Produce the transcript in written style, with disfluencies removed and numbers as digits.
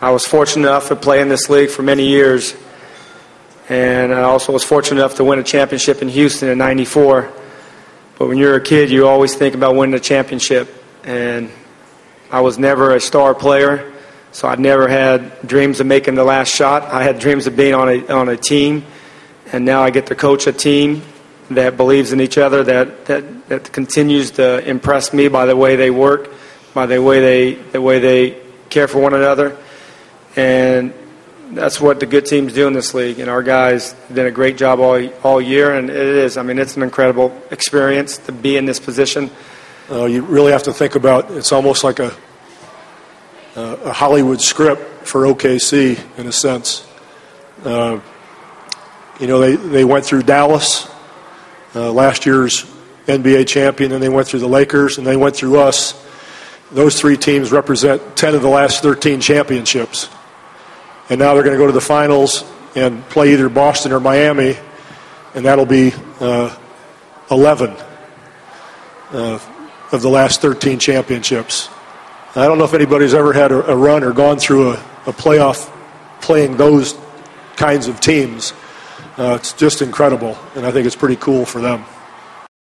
I was fortunate enough to play in this league for many years, and I also was fortunate enough to win a championship in Houston in '94. But when you're a kid, you always think about winning a championship, and I was never a star player, so I never had dreams of making the last shot. I had dreams of being on a team, and now I get to coach a team that believes in each other, that continues to impress me by the way they work, by the way they care for one another. And that's what the good teams do in this league. And our guys did a great job all year. And it is, I mean, it's an incredible experience to be in this position. You really have to think about, it's almost like a Hollywood script for OKC in a sense. You know, they went through Dallas, last year's NBA champion, and they went through the Lakers, and they went through us. Those three teams represent 10 of the last 13 championships. And now they're going to go to the finals and play either Boston or Miami, and that'll be 11 of the last 13 championships. I don't know if anybody's ever had a run or gone through a playoff playing those kinds of teams. It's just incredible, and I think it's pretty cool for them.